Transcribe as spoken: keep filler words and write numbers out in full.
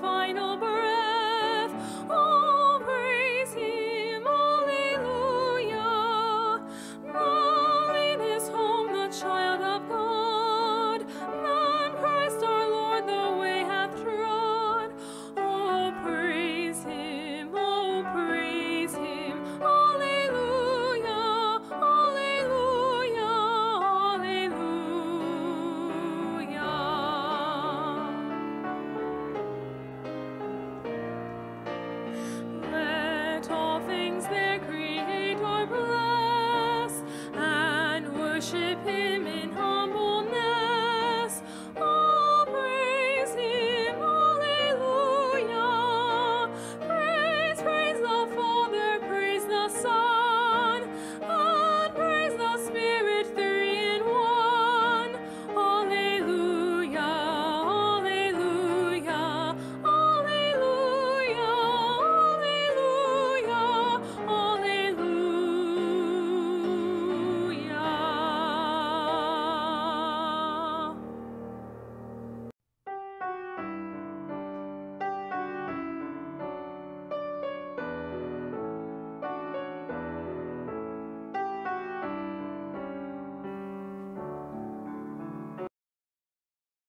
final breath.